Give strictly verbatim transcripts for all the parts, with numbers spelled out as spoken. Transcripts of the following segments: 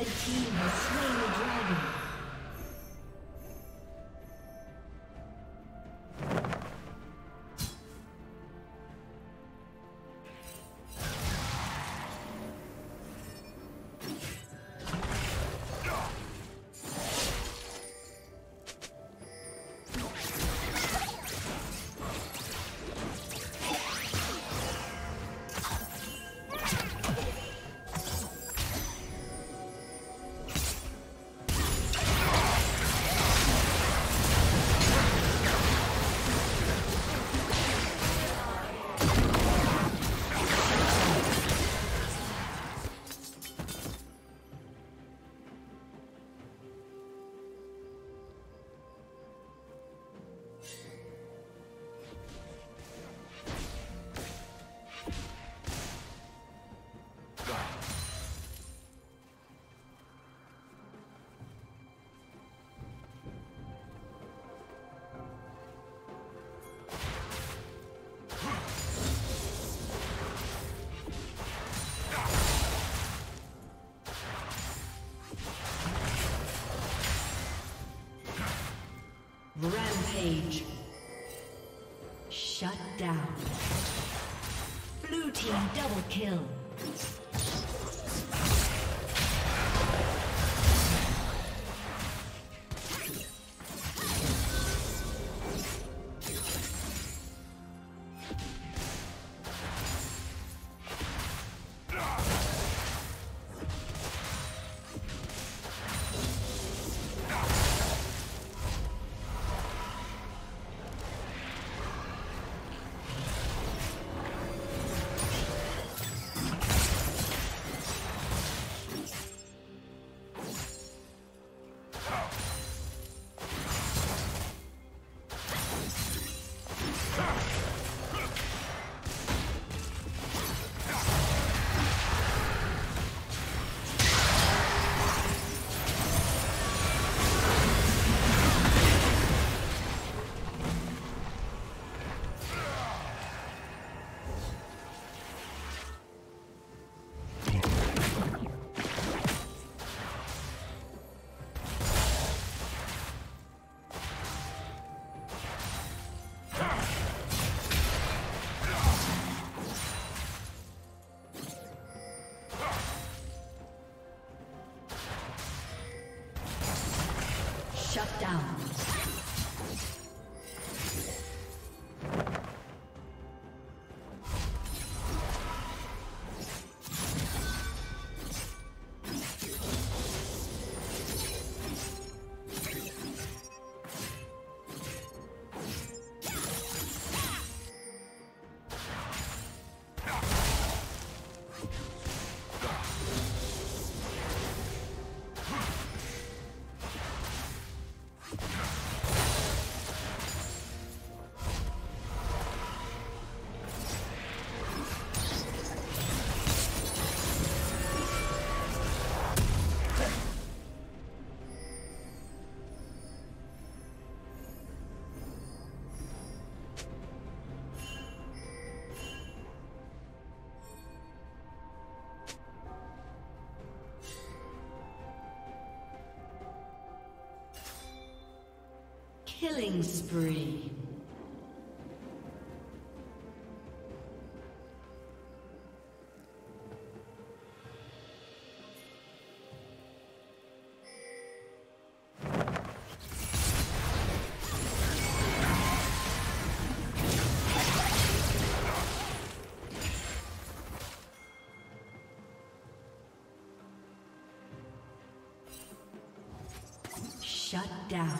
Red team has slain the dragon. Rampage. Shut down. Blue team double kill. Shut down. Killing spree. Shut down.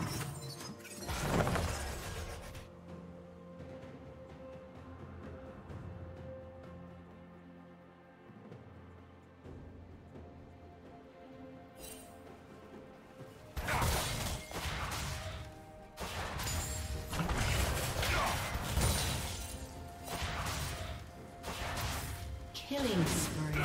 Killing spree.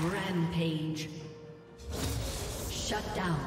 Rampage. Shut down.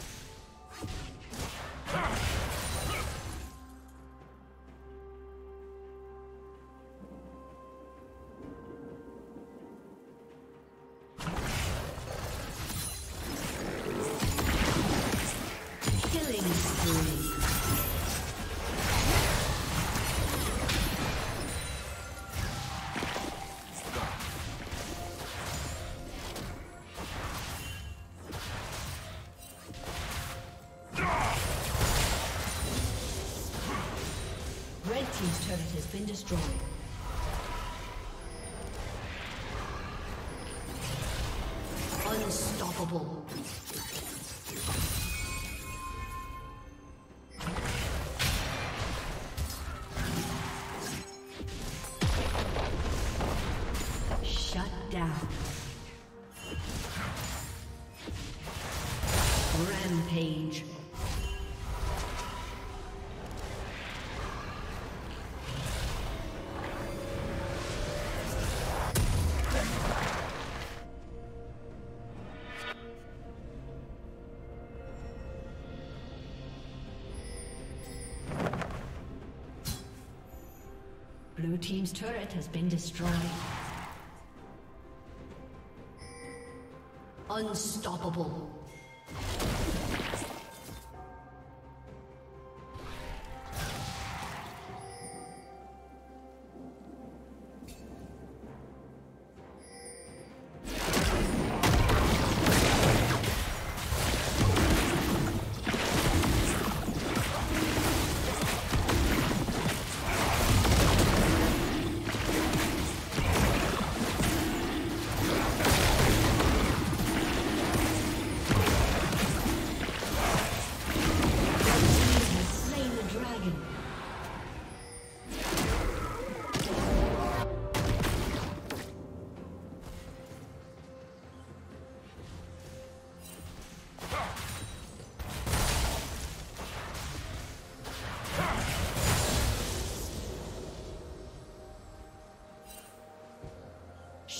Team's turret has been destroyed. Unstoppable. Shut down. Rampage. Blue team's turret has been destroyed. Unstoppable.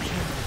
Thank you.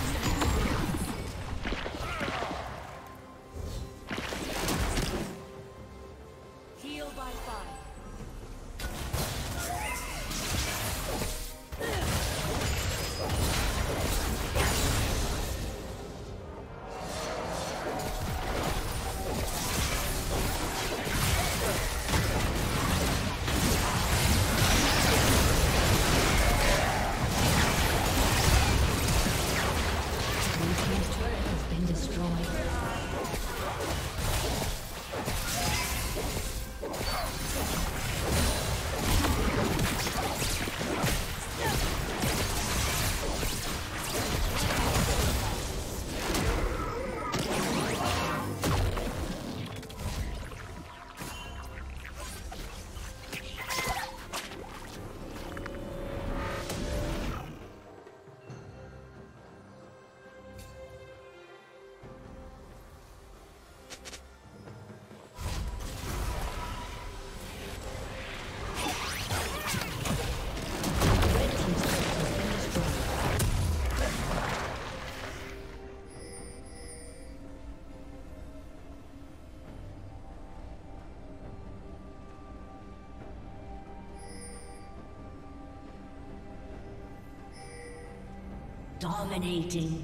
Dominating.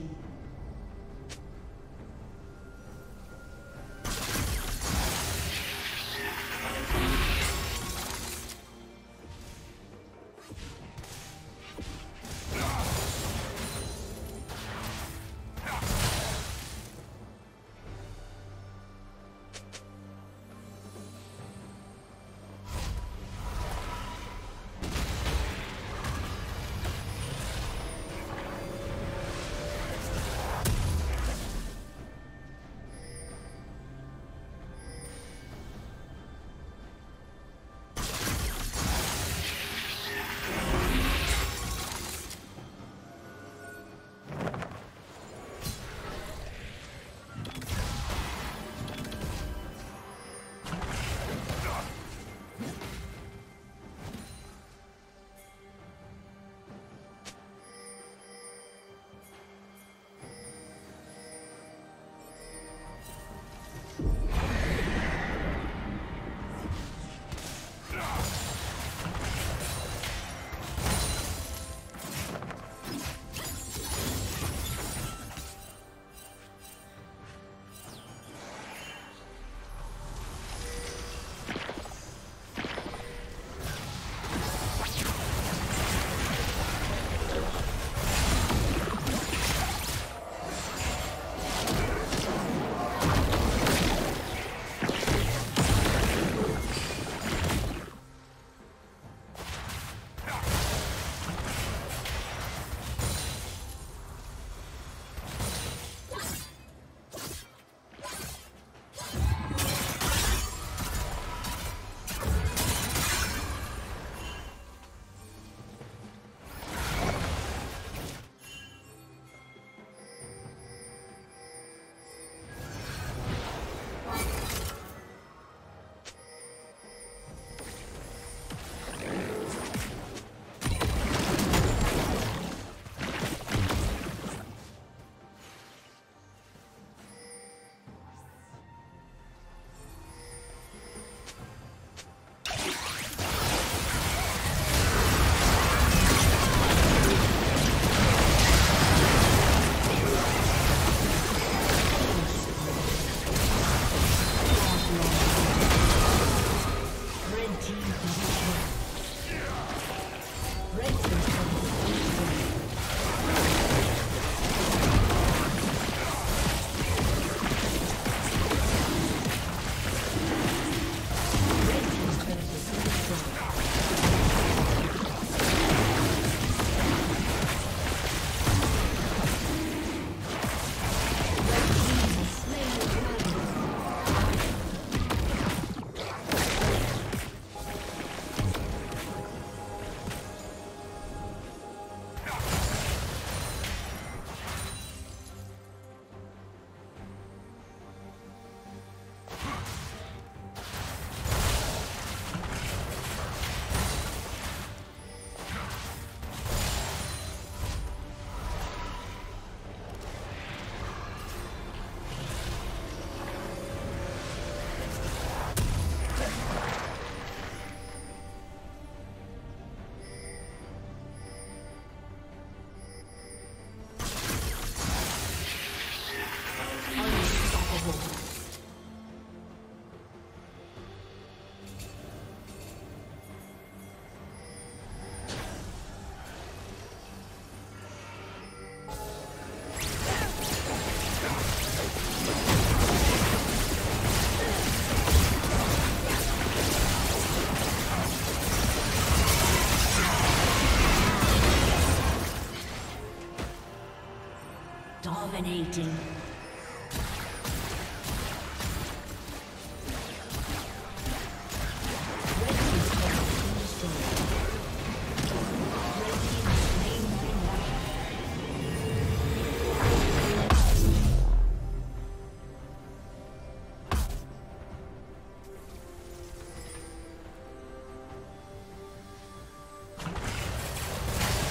Dominating.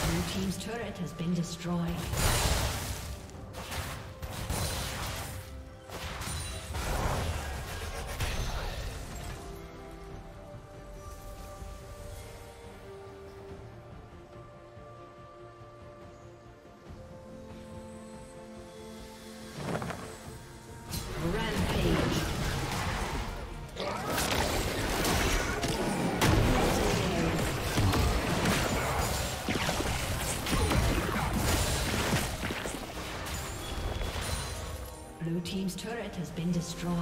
Blue team's turret has been destroyed. Blue team's turret has been destroyed.